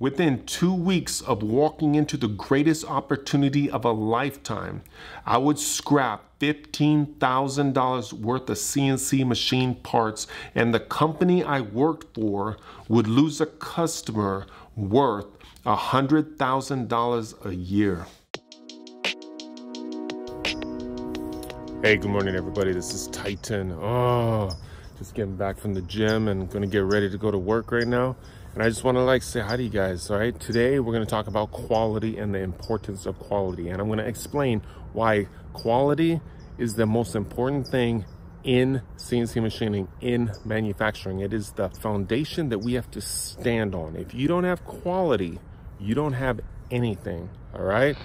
Within 2 weeks of walking into the greatest opportunity of a lifetime, I would scrap $15,000 worth of CNC machine parts, and the company I worked for would lose a customer worth $100,000 a year. Hey, good morning, everybody. This is Titan. Just getting back from the gym and gonna get ready to go to work right now. And I just want to say hi to you guys, all right? Today, we're going to talk about quality and the importance of quality. And I'm going to explain why quality is the most important thing in CNC machining, in manufacturing. It is the foundation that we have to stand on. If you don't have quality, you don't have anything, all right?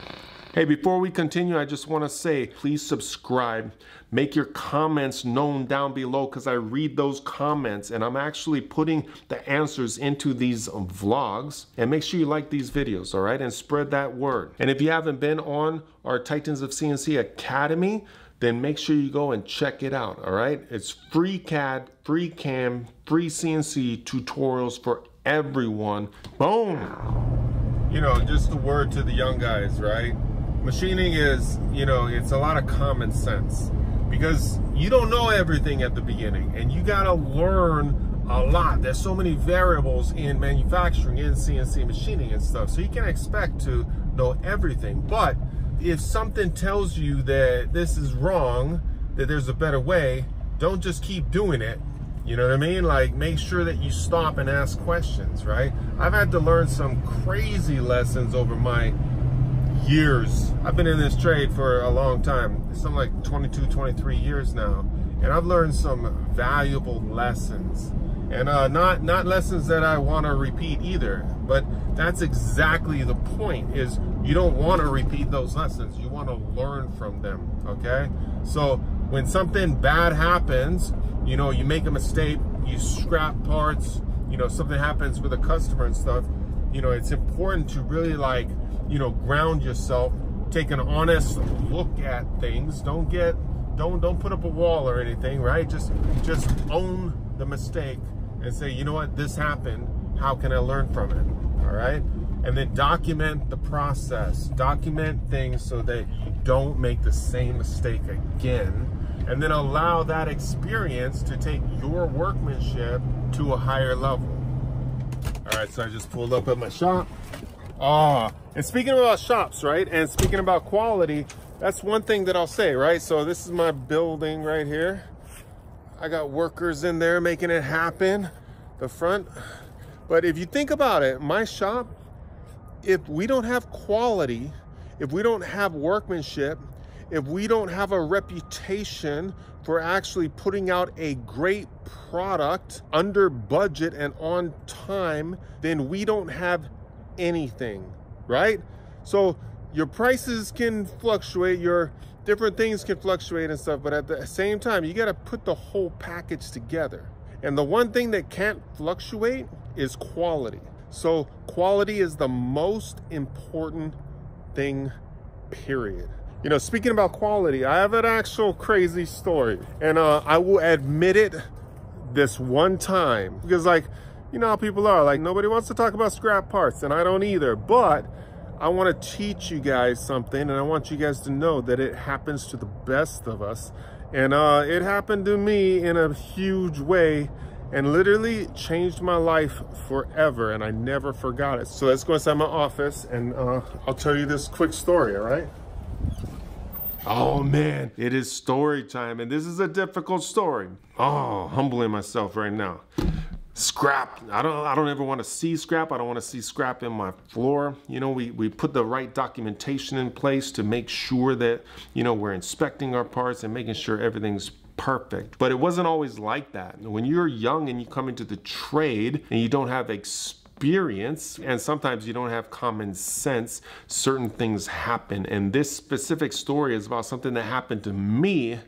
Hey, before we continue, I just want to say, please subscribe. Make your comments known down below, because I read those comments and I'm actually putting the answers into these vlogs. And make sure you like these videos, all right? And spread that word. And if you haven't been on our Titans of CNC Academy, then make sure you go and check it out, all right? It's free CAD, free CAM, free CNC tutorials for everyone. Boom! You know, just a word to the young guys, right? Machining is, you know, it's a lot of common sense, because you don't know everything at the beginning and you got to learn a lot. There's so many variables in manufacturing, in CNC machining and stuff. So you can't expect to know everything. But if something tells you that this is wrong, that there's a better way, don't just keep doing it. You know what I mean? Like, make sure that you stop and ask questions, right? I've had to learn some crazy lessons over my years. I've been in this trade for a long time. It's something like 22, 23 years now. And I've learned some valuable lessons. And not lessons that I want to repeat either. But that's exactly the point, is you don't want to repeat those lessons. You want to learn from them, okay? So when something bad happens, you know, you make a mistake, you scrap parts, you know, something happens with a customer and stuff, you know, it's important to really, like, you know, ground yourself, take an honest look at things. Don't get, don't put up a wall or anything, right? Just own the mistake and say, you know what, this happened. How can I learn from it? All right. And then document the process, document things so that you don't make the same mistake again. And then allow that experience to take your workmanship to a higher level. All right. So I just pulled up at my shop. And speaking about shops, right? And speaking about quality, that's one thing that I'll say, right? So this is my building right here. I got workers in there making it happen, the front. But if you think about it, my shop, if we don't have quality, if we don't have workmanship, if we don't have a reputation for actually putting out a great product under budget and on time, then we don't have anything, right? So your prices can fluctuate, your different things can fluctuate and stuff, but at the same time, you got to put the whole package together. And the one thing that can't fluctuate is quality. So quality is the most important thing, period. You know, speaking about quality, I have an actual crazy story, and I will admit it this one time, because, like, you know how people are, like, nobody wants to talk about scrap parts, and I don't either, but I want to teach you guys something, and I want you guys to know that it happens to the best of us. And it happened to me in a huge way and literally changed my life forever, and I never forgot it. So let's go inside my office, and I'll tell you this quick story, all right? Oh man, it is story time, and this is a difficult story. Oh, humbling myself right now. Scrap, I don't ever want to see scrap. I don't want to see scrap in my floor. You know, we put the right documentation in place to make sure that, you know, we're inspecting our parts and making sure everything's perfect. But it wasn't always like that. When you're young and you come into the trade and you don't have experience, and sometimes you don't have common sense, certain things happen. And this specific story is about something that happened to me,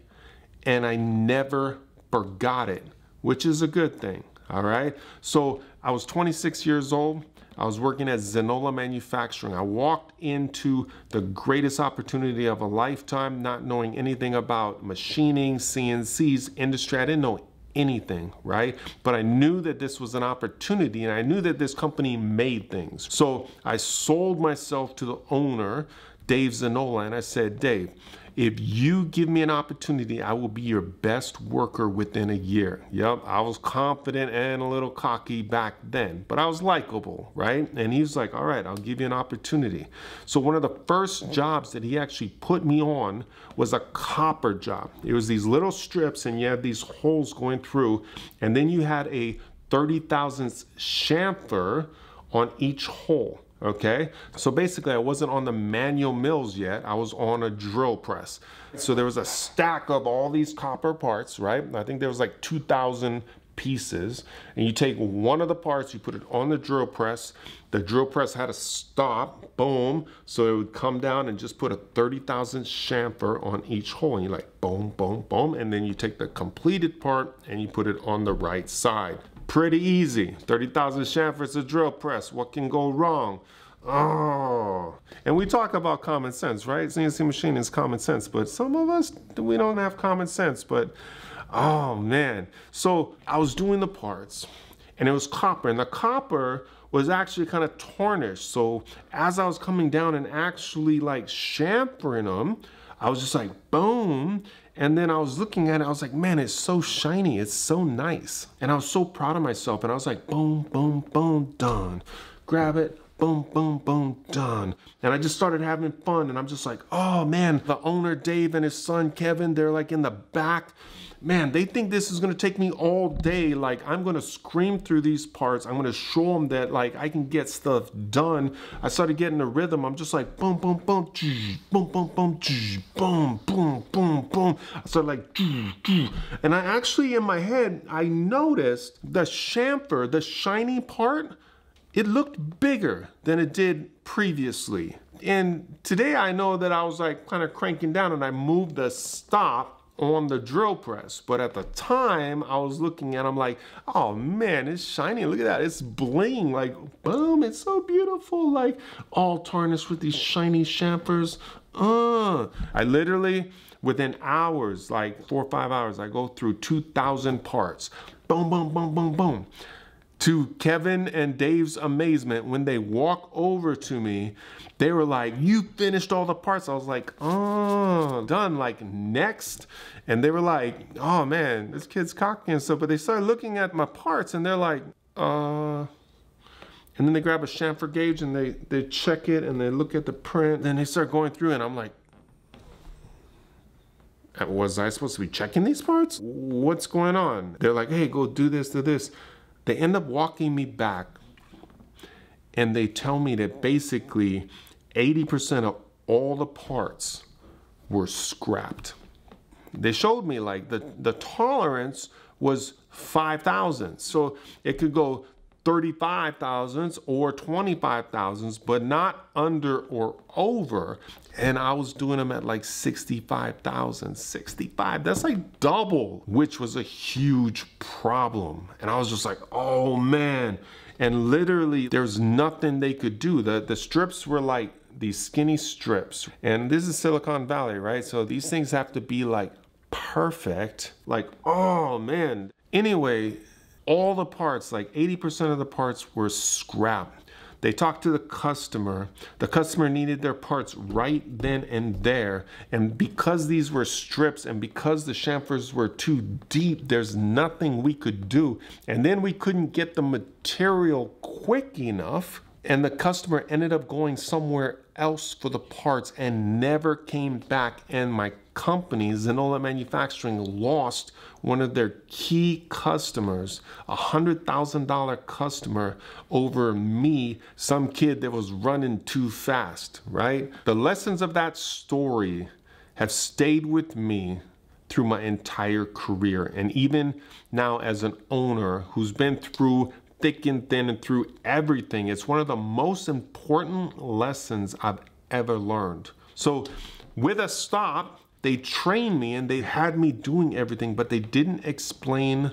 and I never forgot it, which is a good thing. All right. So I was 26 years old. I was working at Zenola Manufacturing. I walked into the greatest opportunity of a lifetime, not knowing anything about machining, CNCs, industry. I didn't know anything, right? But I knew that this was an opportunity, and I knew that this company made things. So I sold myself to the owner, Dave Zenola, and I said, Dave, if you give me an opportunity, I will be your best worker within a year. Yep, I was confident and a little cocky back then, but I was likable, right? And he was like, all right, I'll give you an opportunity. So one of the first jobs that he actually put me on was a copper job. It was these little strips and you had these holes going through, and then you had a 30,000th chamfer on each hole. Okay, so basically I wasn't on the manual mills yet, I was on a drill press. So there was a stack of all these copper parts, right? I think there was like 2,000 pieces, and you take one of the parts, you put it on the drill press. The drill press had a stop, boom, so it would come down and just put a 30,000 chamfer on each hole, and you're like boom, boom, boom, and then you take the completed part and you put it on the right side. Pretty easy. 30,000 chamfers a drill press. What can go wrong? Oh. And we talk about common sense, right? CNC machine is common sense, but some of us, we don't have common sense, but oh man. So I was doing the parts and it was copper, and the copper was actually kind of tarnished. So as I was coming down and actually like chamfering them, I was just like, boom. And then I was looking at it, I was like, man, it's so shiny, it's so nice. And I was so proud of myself, and I was like, boom, boom, boom, done. Grab it, boom, boom, boom, done. And I just started having fun, and I'm just like, oh man, the owner Dave and his son Kevin, they're like in the back. Man, they think this is gonna take me all day. Like, I'm gonna scream through these parts. I'm gonna show them that like I can get stuff done. I started getting the rhythm. I'm just like boom, boom, boom, boom, boom, boom, boom, boom, boom, boom. I started like, and I actually in my head, I noticed the chamfer, the shiny part, it looked bigger than it did previously. And today I know that I was like kind of cranking down and I moved the stop on the drill press, but at the time I was looking at, I'm like, oh man, it's shiny, look at that, it's bling, like boom, it's so beautiful, like all tarnished with these shiny chamfers. I literally within hours, like 4 or 5 hours, I go through 2,000 parts, boom, boom, boom, boom, boom. To Kevin and Dave's amazement, when they walk over to me, they were like, you finished all the parts. I was like, oh, done, like next. And they were like, oh man, this kid's cocky and stuff. But they started looking at my parts and they're like, and then they grab a chamfer gauge and they check it and they look at the print. Then they start going through and I'm like, was I supposed to be checking these parts? What's going on? They're like, hey, go do this, do this. They end up walking me back and they tell me that basically 80% of all the parts were scrapped. They showed me like the tolerance was 5,000. So it could go 35,000 or 25,000, but not under or over. And I was doing them at like 65,000, 65. That's like double, which was a huge problem. And I was just like, oh man. And literally there's nothing they could do. The strips were like these skinny strips. And this is Silicon Valley, right? So these things have to be like perfect. Like, oh man. Anyway, all the parts, like 80% of the parts were scrapped. They talked to the customer. The customer needed their parts right then and there. And because these were strips and because the chamfers were too deep, there's nothing we could do. And then we couldn't get the material quick enough. And the customer ended up going somewhere else for the parts and never came back. And my company, Zenola Manufacturing, lost one of their key customers, $100,000 customer, over me, some kid that was running too fast, right? The lessons of that story have stayed with me through my entire career. And even now as an owner who's been through thick and thin and through everything, it's one of the most important lessons I've ever learned. So with a stop, they trained me and they had me doing everything, but they didn't explain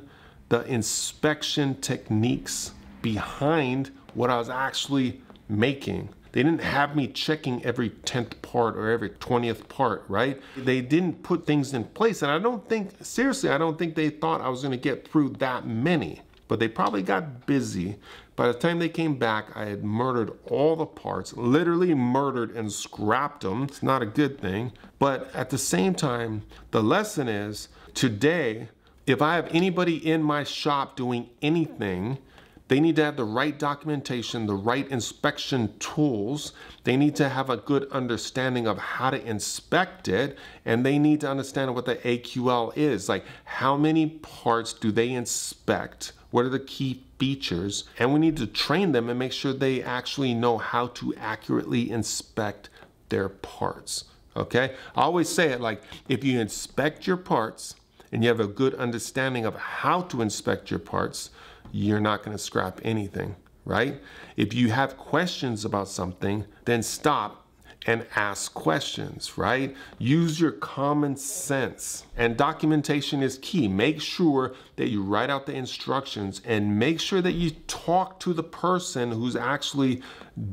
the inspection techniques behind what I was actually making. They didn't have me checking every 10th part or every 20th part, right? They didn't put things in place, and I don't think, seriously, I don't think they thought I was gonna get through that many, but they probably got busy. By the time they came back, I had murdered all the parts, literally murdered and scrapped them. It's not a good thing. But at the same time, the lesson is today, if I have anybody in my shop doing anything, they need to have the right documentation, the right inspection tools. They need to have a good understanding of how to inspect it, and they need to understand what the AQL is. Like, how many parts do they inspect? What are the key features? And we need to train them and make sure they actually know how to accurately inspect their parts, okay? I always say it like, if you inspect your parts and you have a good understanding of how to inspect your parts, you're not gonna scrap anything, right? If you have questions about something, then stop and ask questions, right? Use your common sense. And documentation is key. Make sure that you write out the instructions and make sure that you talk to the person who's actually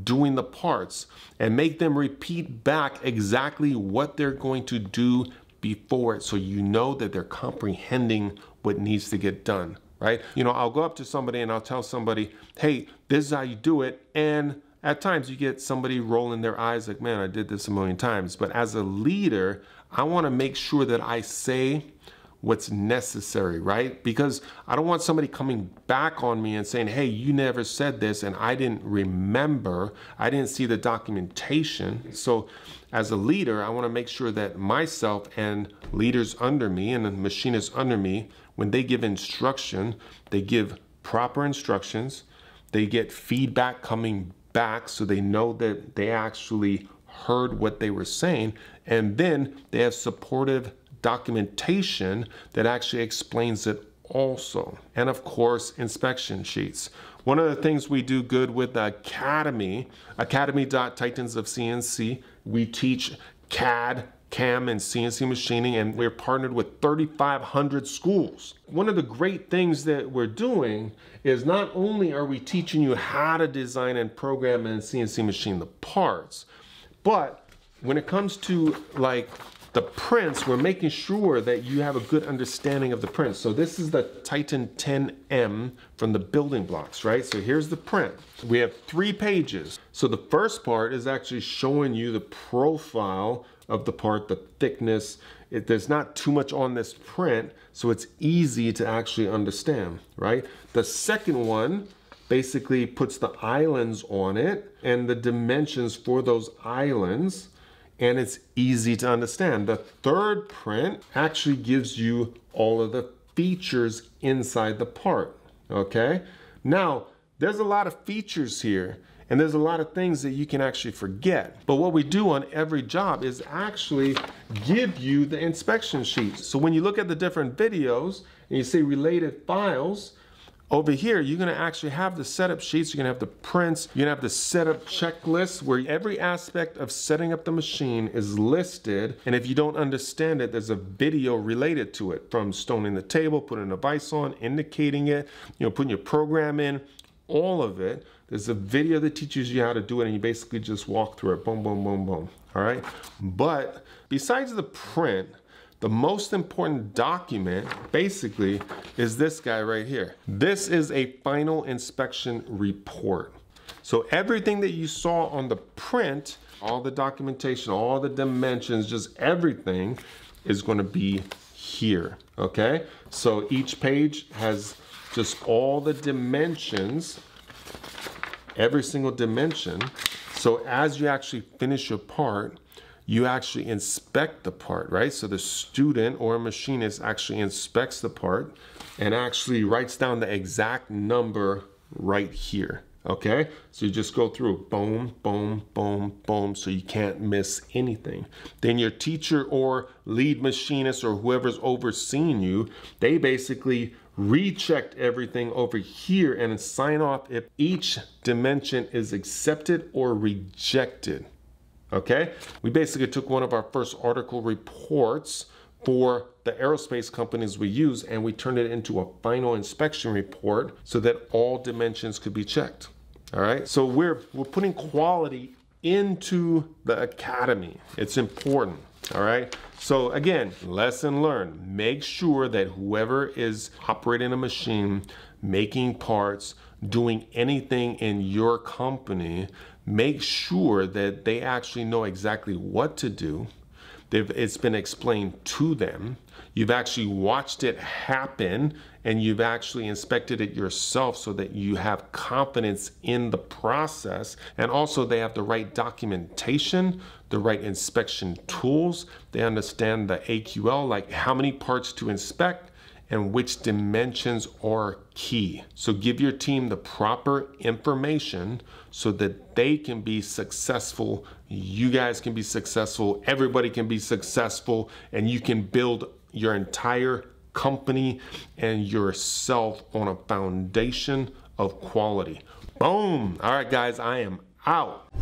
doing the parts and make them repeat back exactly what they're going to do before it, so you know that they're comprehending what needs to get done, right? You know, I'll go up to somebody and I'll tell somebody, hey, this is how you do it. And at times you get somebody rolling their eyes like, man, I did this a million times. But as a leader, I want to make sure that I say what's necessary, right? Because I don't want somebody coming back on me and saying, hey, you never said this, and I didn't remember, I didn't see the documentation. So as a leader, I wanna make sure that myself and leaders under me and the machinists under me, when they give instruction, they give proper instructions, they get feedback coming back so they know that they actually heard what they were saying, and then they have supportive documentation that actually explains it also. And of course, inspection sheets. One of the things we do good with the Academy, academy.titans of CNC, we teach CAD, CAM, and CNC machining, and we're partnered with 3,500 schools. One of the great things that we're doing is not only are we teaching you how to design and program and CNC machine the parts, but when it comes to like the prints, we're making sure that you have a good understanding of the prints. So this is the Titan 10M from the building blocks, right? So here's the print. We have 3 pages. So the first part is actually showing you the profile of the part, the thickness. There's not too much on this print, so it's easy to actually understand, right? The second one basically puts the islands on it and the dimensions for those islands, and it's easy to understand. The third print actually gives you all of the features inside the part, okay? Now, there's a lot of features here, and there's a lot of things that you can actually forget. But what we do on every job is actually give you the inspection sheet. So when you look at the different videos and you see related files, over here, you're gonna actually have the setup sheets, you're gonna have the prints, you're gonna have the setup checklist where every aspect of setting up the machine is listed, and if you don't understand it, there's a video related to it, from stoning the table, putting a vise on, indicating it, you know, putting your program in, all of it. There's a video that teaches you how to do it, and you basically just walk through it, boom, boom, boom, boom, all right? But besides the print, the most important document, basically, is this guy right here. This is a final inspection report. So everything that you saw on the print, all the documentation, all the dimensions, just everything is gonna be here, okay? So each page has just all the dimensions, every single dimension. So as you actually finish your part, you actually inspect the part, right? So the student or machinist actually inspects the part and actually writes down the exact number right here, okay? So you just go through, boom, boom, boom, boom, so you can't miss anything. Then your teacher or lead machinist or whoever's overseeing you, they basically rechecked everything over here and sign off if each dimension is accepted or rejected. Okay, we basically took one of our first article reports for the aerospace companies we use, and we turned it into a final inspection report so that all dimensions could be checked. All right, so we're putting quality into the academy. It's important. All right. So again, lesson learned. Make sure that whoever is operating a machine, making parts, doing anything in your company, make sure that they actually know exactly what to do. It's been explained to them. You've actually watched it happen and you've actually inspected it yourself so that you have confidence in the process. And also they have the right documentation, the right inspection tools. They understand the AQL, like how many parts to inspect and which dimensions are key. So give your team the proper information so that they can be successful, you guys can be successful, everybody can be successful, and you can build your entire company and yourself on a foundation of quality. Boom! All right, guys, I am out.